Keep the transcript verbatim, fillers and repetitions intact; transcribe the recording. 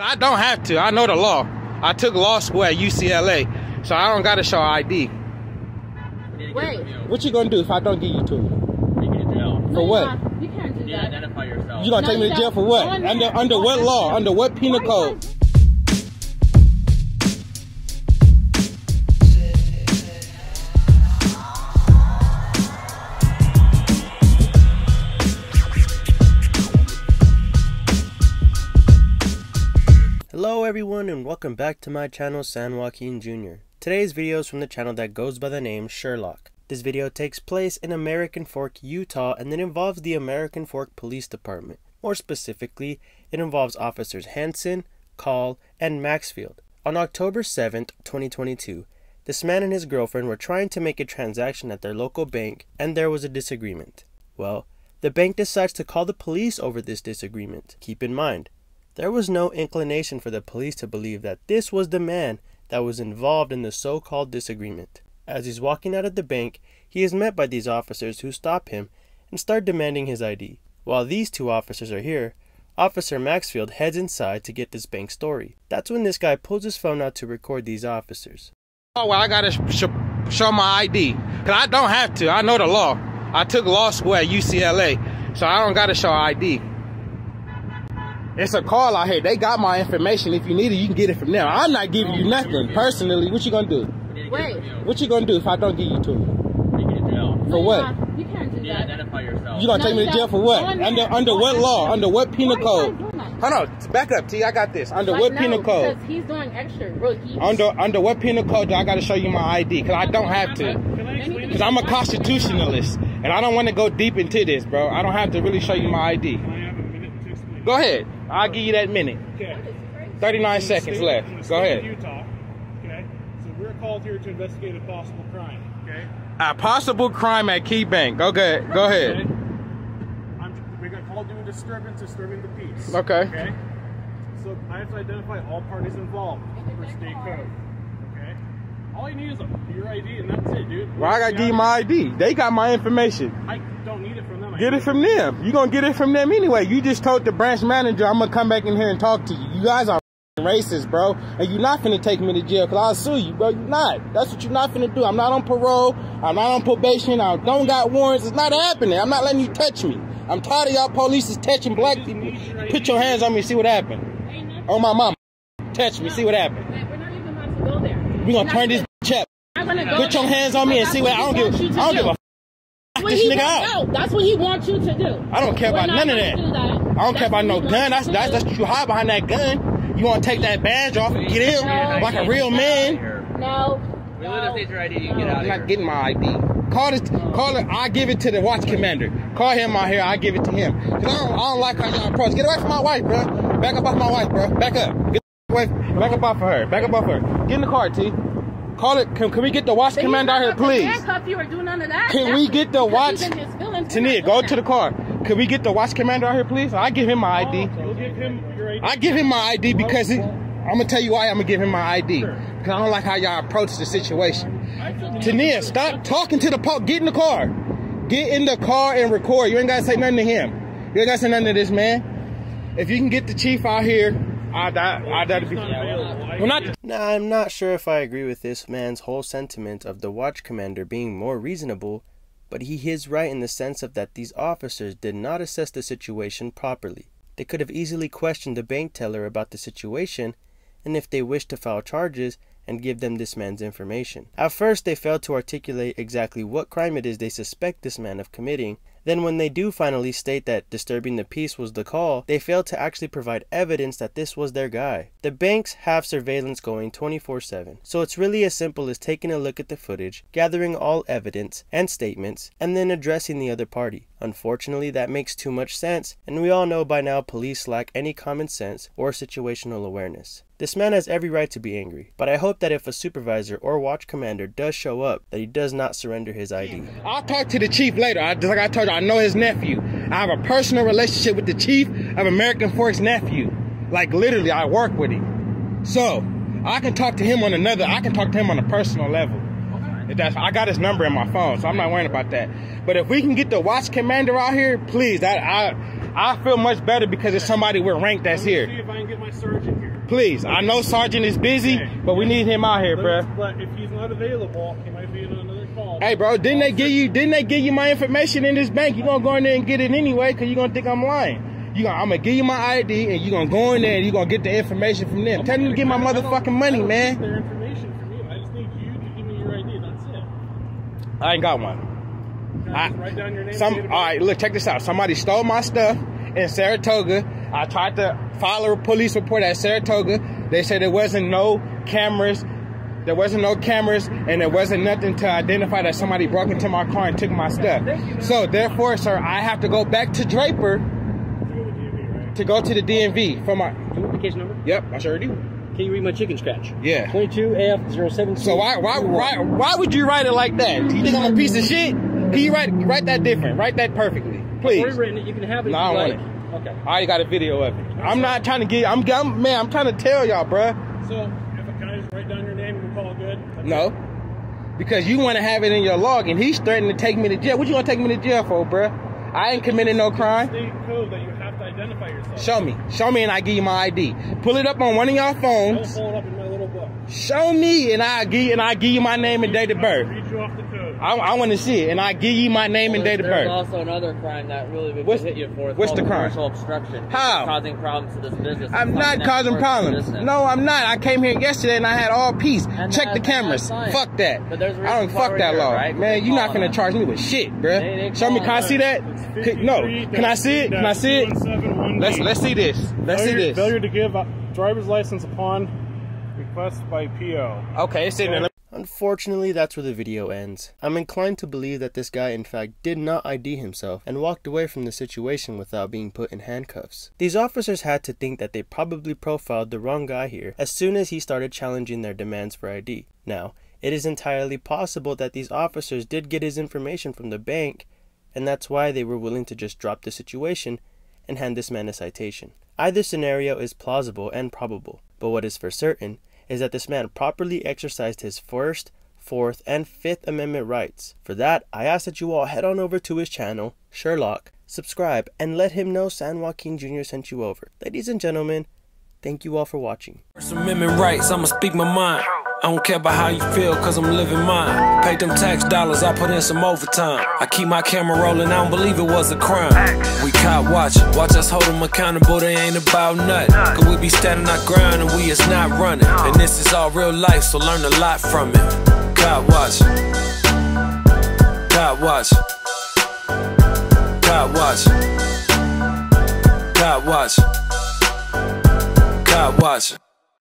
I don't have to. I know the law. I took law school at U C L A, so I don't gotta show I D. Wait. What you gonna do if I don't give you to me? You get in jail. For no, what? Not. You can't do you that. Identify yourself. You gonna no, take me to jail for what? No, under under, under what law? Under what penal code? Hello everyone and welcome back to my channel San Joaquin Junior Today's video is from the channel that goes by the name Sherlock. This video takes place in American Fork, Utah, and it involves the American Fork Police Department. More specifically, it involves officers Hansen, Call, and Maxfield. On October seventh, twenty twenty-two, this man and his girlfriend were trying to make a transaction at their local bank and there was a disagreement. Well, the bank decides to call the police over this disagreement. Keep in mind, there was no inclination for the police to believe that this was the man that was involved in the so-called disagreement. As he's walking out of the bank, he is met by these officers who stop him and start demanding his I D. While these two officers are here, Officer Maxfield heads inside to get this bank story. That's when this guy pulls his phone out to record these officers. Oh, well, I gotta sh sh show my I D, because I don't have to. I know the law. I took law school at U C L A, so I don't gotta show I D. It's a call out here. They got my information. If you need it, you can get it from them. I'm not giving you nothing personally. What you gonna do? Wait. What you gonna do if I don't give you to me? You get in jail. For what? You can't do that. You identify yourself. You gonna take me to jail for what? Under under what law? Under what penal code? Hold on. Back up, T. I got this. Under what penal code? Because he's doing extra rookie. Under under what penal code do I gotta show you my I D? Cause I don't have to. Cause I'm a constitutionalist, and I don't want to go deep into this, bro. I don't have to really show you my I D. Go ahead. I'll give you that minute. Okay. thirty-nine seconds left. Go ahead. Utah. Okay. So we're called here to investigate a possible crime. Okay. A possible crime at KeyBank. Okay. Go ahead. Okay. I'm, we got called doing disturbance, disturbing the peace. Okay. Okay. So I have to identify all parties involved for state code. Okay. All you need is a, your I D, and that's it, dude. Well, I gotta give you my I D. They got my information. I don't need it from them. Get it from them. You're going to get it from them anyway. You just told the branch manager, I'm going to come back in here and talk to you. You guys are racist, bro. And you're not going to take me to jail because I'll sue you, bro. You're not. That's what you're not going to do. I'm not on parole. I'm not on probation. I don't got warrants. It's not happening. I'm not letting you touch me. I'm tired of y'all police is touching black people. Put your hands on me and see what happened. Oh, my mama. Touch me. See what happened. We're not even about to go there. We're going to turn this bitch up. Put your hands on me and see what I don't give. I don't give a This nigga out. out. That's what he wants you to do. I don't care We're about none of that. that. I don't that's care about no gun. That's that's that's what you hide behind that gun. You want to take that badge off and get in no, like a real man. No. We no, let him take your I D. You no. get out. I'm not getting my I D. Call it. No. Call it. I give it to the watch commander. Call him out here. I give it to him. Cause I don't, I don't like how y'all approach. Get away from my wife, bro. Back up off my wife, bro. Back up. Get away. Back up off of her. Back up off of her. Get in the car, T. Call it. Can, can we get the watch commander out here, please? You or do none of that. Can That's we get the watch? Tania, go that. to the car. Can we get the watch commander out here, please? I give him my I D. Oh, give him your I D. I give him my I D because he, I'm gonna tell you why I'm gonna give him my I D. Sure. Because I don't like how y'all approach the situation. Tania, stop talking to the pop. Get in the car. Get in the car and record. You ain't gotta say nothing to him. You ain't gotta say nothing to this man. If you can get the chief out here, I'd I'd be. Now, I'm not sure if I agree with this man's whole sentiment of the watch commander being more reasonable, but he is right in the sense of that these officers did not assess the situation properly. They could have easily questioned the bank teller about the situation and if they wished to file charges and give them this man's information. At first, they failed to articulate exactly what crime it is they suspect this man of committing. Then when they do finally state that disturbing the peace was the call, they failed to actually provide evidence that this was their guy. The banks have surveillance going twenty-four seven, so it's really as simple as taking a look at the footage, gathering all evidence and statements, and then addressing the other party. Unfortunately, that makes too much sense, and we all know by now police lack any common sense or situational awareness. This man has every right to be angry, but I hope that if a supervisor or watch commander does show up, that he does not surrender his I D. I'll talk to the chief later. I, like I told you, I know his nephew. I have a personal relationship with the chief of American Fork's nephew. Like literally, I work with him. So, I can talk to him on another, I can talk to him on a personal level. If that's, I got his number in my phone, so I'm not worrying about that. But if we can get the watch commander out here, please, that I... I feel much better because it's somebody with rank that's here. See if I can get my sergeant here. Please, I know sergeant is busy, okay. But we need him out here, bro. But if he's not available, he might be in another call. Hey, bro, didn't they give you? Didn't they give you my information in this bank? You gonna go in there and get it anyway? Cause you gonna think I'm lying. You gonna, I'm gonna give you my I D and you gonna go in there and you gonna get the information from them. Okay. Tell them to get my motherfucking money, man. Their information from you. I just need you to give me your I D. That's it. I ain't got one. I, write down your name some, all right, look, check this out. Somebody stole my stuff in Saratoga. I tried to file a police report at Saratoga. They said there wasn't no cameras. There wasn't no cameras, and there wasn't nothing to identify that somebody broke into my car and took my stuff. You, so, therefore, sir, I have to go back to Draper to go to the D M V for my... Do you want the case number? Yep, I sure do. Can you read my chicken scratch? Yeah. twenty-two F zero seven two. So, why, why, why, why would you write it like that? Do you think I'm a piece of shit? Can you write write that different? Write that perfectly, please. I've rewritten it. You can have it. No, I don't want it. Okay. I already got a video of it. I'm not trying to get. I'm, I'm man. I'm trying to tell y'all, bruh. So, if I can I just write down your name and we call it good? That's no, it. Because you want to have it in your log, and he's threatening to take me to jail. What you gonna take me to jail for, bruh? I ain't committed no crime. State code that you have to identify yourself. Show me. Show me, and I give you my I D. Pull it up on one of y'all phones. Don't pull it up in my little book. Show me, and I give and I give you my name and date of birth. Read you off the code. I, I want to see it, and I give you my name well, and date of birth. There's also another crime that really would what's, hit you for. What's the crime? Obstruction. How? Causing problems to this business. I'm not causing problems. No, I'm not. I came here yesterday and I had all peace. And check the cameras. Fuck that. But there's a I don't fuck that here, law, right? Man. You're not finna charge me with shit, bruh. Show me. Can I see that? Can, no. Can I see it? Can I see it? Let's let's see this. Let's failure, see this. Failure to give driver's license upon request by P O. Okay, it's in there. Unfortunately, that's where the video ends. I'm inclined to believe that this guy in fact did not I D himself and walked away from the situation without being put in handcuffs. These officers had to think that they probably profiled the wrong guy here as soon as he started challenging their demands for I D. Now, it is entirely possible that these officers did get his information from the bank, and that's why they were willing to just drop the situation and hand this man a citation. Either scenario is plausible and probable, but what is for certain is that this man properly exercised his First, Fourth, and Fifth Amendment rights. For that, I ask that you all head on over to his channel, Sherlock, subscribe, and let him know San Joaquin Junior sent you over. Ladies and gentlemen, thank you all for watching. First Amendment rights, I'ma speak my mind. I don't care about how you feel, cause I'm living mine. Pay them tax dollars, I put in some overtime. I keep my camera rolling, I don't believe it was a crime. We caught watching, watch us hold them accountable, they ain't about nothing. Cause we be standing our ground and we is not running. And this is all real life, so learn a lot from it. Caught watching, caught watching, caught watching, caught watching, caught watching.